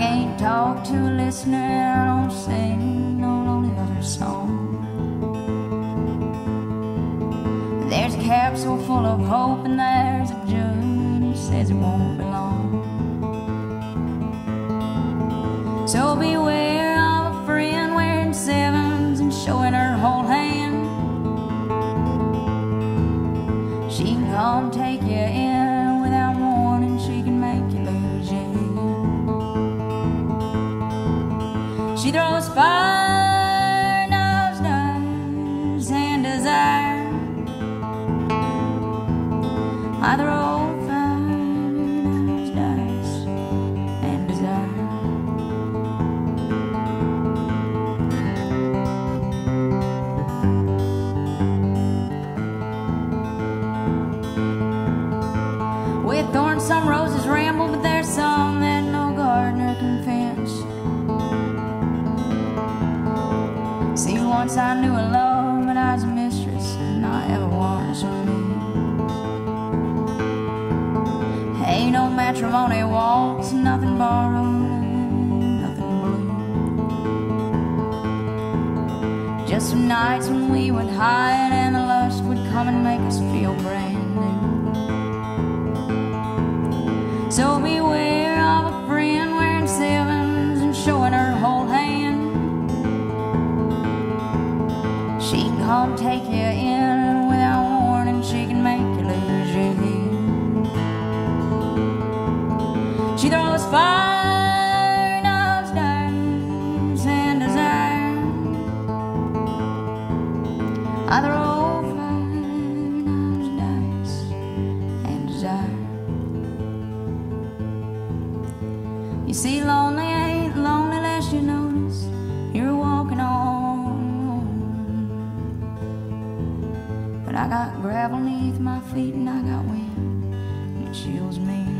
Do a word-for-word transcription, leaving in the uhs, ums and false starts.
can't talk to a listener, I don't sing no lonely lover song. There's a capsule full of hope and there's a jug who says it won't be long. So beware of a friend wearing sevens and showing her whole hand. She can come take you in without warning, she can make you lose your She throws fire, knives, dice, and desire. I throw fire, knives, dice, and desire. With thorns some roses ramble, but there's some that no gardener can fence. See, once I knew a love, but I was a mistress, and I ever was with. Ain't no matrimony waltz, nothing borrowed, nothing blue. Just some nights when we would hide, and the lust would come and make us feel brand new. So beware of a friend wearing sevens and showing her whole hand. She can come take you in without warning, she can make you lose your head. She throws fire, knives, dice, and desire. I throw fire, knives, dice, and desire. You see, lonely ain't lonely unless you notice you're walking on. I got gravel beneath my feet and I got wind, it chills me.